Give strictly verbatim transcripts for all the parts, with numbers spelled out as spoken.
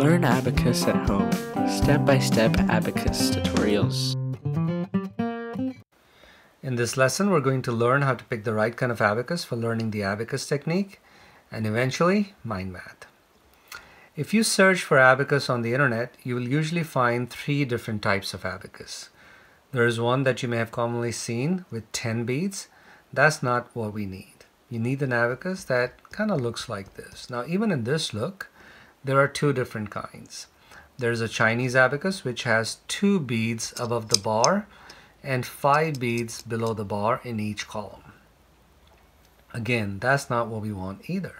Learn Abacus at Home, step-by-step abacus tutorials. In this lesson, we're going to learn how to pick the right kind of abacus for learning the abacus technique and eventually mind math. If you search for abacus on the internet, you will usually find three different types of abacus. There is one that you may have commonly seen with ten beads. That's not what we need. You need an abacus that kind of looks like this. Now, even in this look, there are two different kinds. There's a Chinese abacus which has two beads above the bar and five beads below the bar in each column. Again, that's not what we want either.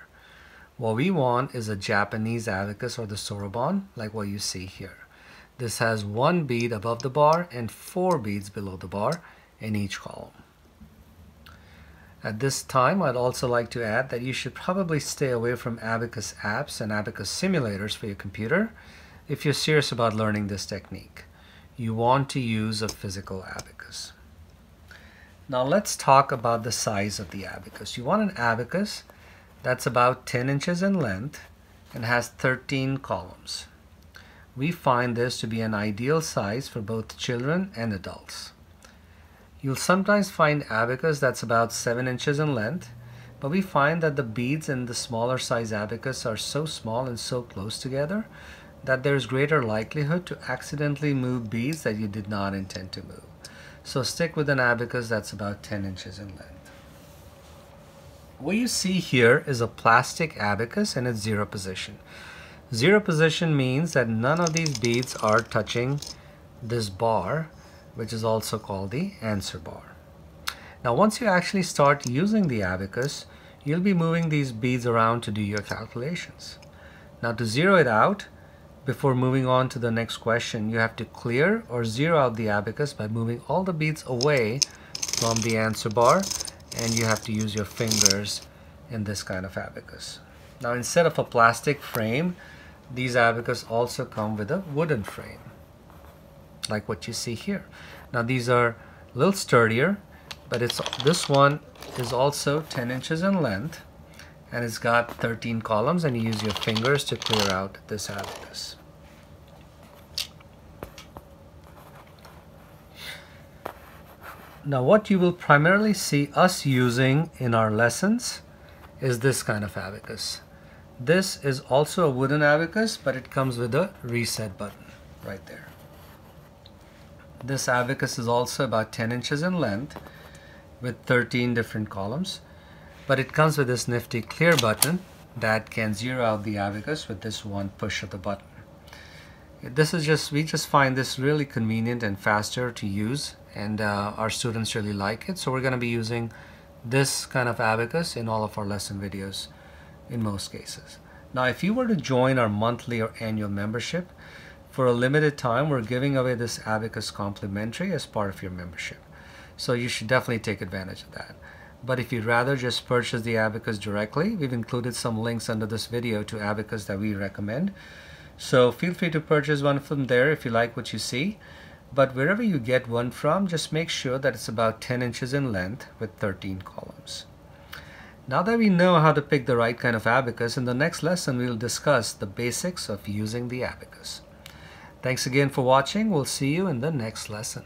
What we want is a Japanese abacus, or the Soroban, like what you see here. This has one bead above the bar and four beads below the bar in each column. At this time, I'd also like to add that you should probably stay away from abacus apps and abacus simulators for your computer if you're serious about learning this technique. You want to use a physical abacus. Now let's talk about the size of the abacus. You want an abacus that's about ten inches in length and has thirteen columns. We find this to be an ideal size for both children and adults. You'll sometimes find abacus that's about seven inches in length, but we find that the beads in the smaller size abacus are so small and so close together that there's greater likelihood to accidentally move beads that you did not intend to move. So stick with an abacus that's about ten inches in length. What you see here is a plastic abacus in its zero position. Zero position means that none of these beads are touching this bar, which is also called the answer bar. Now, once you actually start using the abacus, you'll be moving these beads around to do your calculations. Now, to zero it out, before moving on to the next question, you have to clear or zero out the abacus by moving all the beads away from the answer bar, and you have to use your fingers in this kind of abacus. Now, instead of a plastic frame, these abacus also come with a wooden frame, like what you see here. Now, these are a little sturdier, but it's this one is also ten inches in length, and it's got thirteen columns, and you use your fingers to clear out this abacus. Now, what you will primarily see us using in our lessons is this kind of abacus. This is also a wooden abacus, but it comes with a reset button right there. This abacus is also about ten inches in length with thirteen different columns, but it comes with this nifty clear button that can zero out the abacus with this one push of the button. This is just, we just find this really convenient and faster to use, and uh, our students really like it. So we're going to be using this kind of abacus in all of our lesson videos in most cases. Now, if you were to join our monthly or annual membership, for a limited time, we're giving away this abacus complimentary as part of your membership. So you should definitely take advantage of that. But if you'd rather just purchase the abacus directly, we've included some links under this video to abacus that we recommend. So feel free to purchase one from there if you like what you see. But wherever you get one from, just make sure that it's about ten inches in length with thirteen columns. Now that we know how to pick the right kind of abacus, in the next lesson we'll discuss the basics of using the abacus. Thanks again for watching. We'll see you in the next lesson.